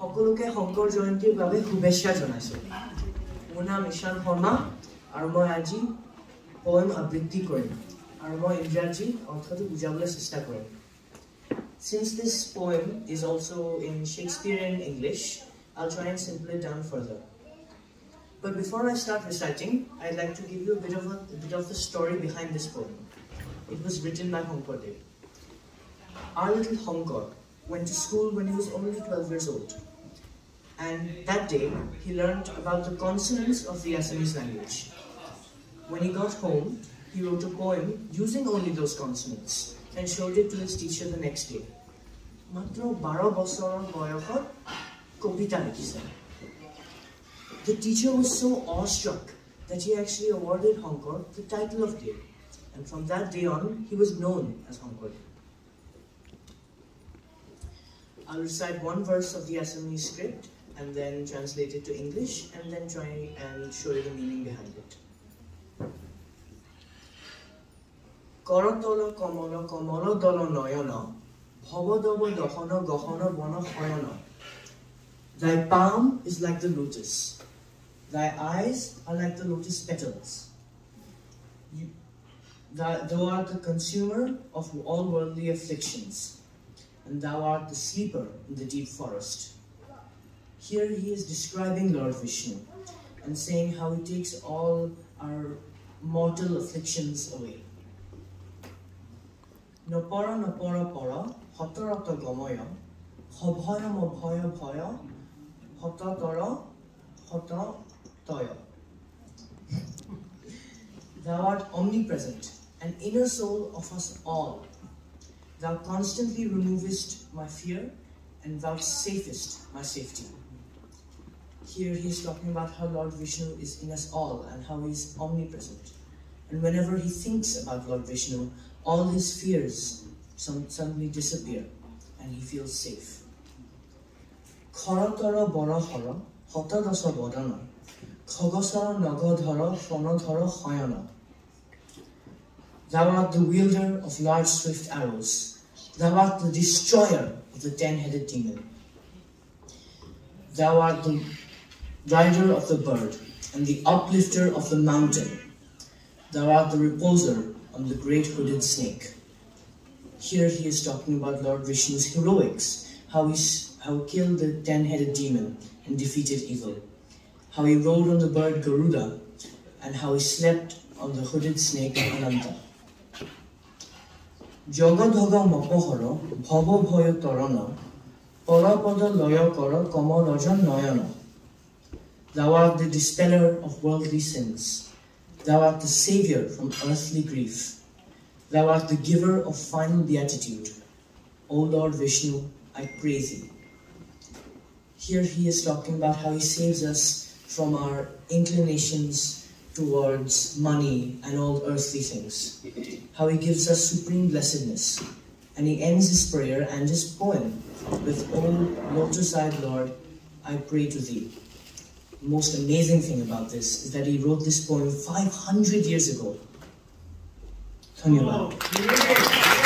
সকলোকে শংকৰ জয়ন্তীৰ বাবে শুভেচ্ছা জনাইছো মোৰ নাম ইশান শৰ্মা আৰু মই আজি পোয়েম আবৃত্তি কৰিম আৰু মই ইংৰাজী অৰ্থটো বুজাবলৈ চেষ্টা কৰিম Since this poem is also in Shakespearean English I'll try and simplify it down further But before I start reciting I'd like to give you a bit of the story behind this poem It was written by Shankar Dev Our little Hongkore went to school when he was only 12 years old. And that day, he learned about the consonants of the Assamese language. When he got home, he wrote a poem using only those consonants and showed it to his teacher the next day. The teacher was so awestruck that he actually awarded Hongkore the title of Dev. And from that day on, he was known as Hongkore. I'll recite one verse of the Assamese script and then translate it to English and then try and show you the meaning behind it. Korotolo Komolo Komolo Dolo Noyono Bhobodobo Dohono Gohono Bono Hoyono Thy palm is like the lotus. Thy eyes are like the lotus petals. Thou art the consumer of all worldly afflictions. And thou art the sleeper in the deep forest. Here he is describing Lord Vishnu and saying how he takes all our mortal afflictions away. Nopora nopora pora, hotorata gomoya, hobhoya mobhoya bhoya, hotatara, hotatoya. Thou art omnipresent, an inner soul of us all. Thou constantly removest my fear and vouchsafest my safety. Here he is talking about how Lord Vishnu is in us all and how he is omnipresent. And whenever he thinks about Lord Vishnu, all his fears suddenly disappear and he feels safe. Kharatara barahara hatadasa badana khagasara nagadhara pranadhara khayana Thou art the wielder of large swift arrows. Thou art the destroyer of the 10-headed demon. Thou art the rider of the bird and the uplifter of the mountain. Thou art the reposer on the great hooded snake. Here he is talking about Lord Vishnu's heroics, how he killed the 10-headed demon and defeated evil, how he rode on the bird Garuda, and how he slept on the hooded snake Ananta. Jogadhoga mapohoro, bhavo bhoyo torana, parapada loya kara kamaraja noyana. Thou art the dispeller of worldly sins. Thou art the savior from earthly grief. Thou art the giver of final beatitude. O Lord Vishnu, I praise thee. Here he is talking about how he saves us from our inclinations towards money and all earthly things, how he gives us supreme blessedness. And he ends his prayer and his poem with, O lotus-eyed Lord, I pray to thee. The most amazing thing about this is that he wrote this poem 500 years ago. Dhanyawad.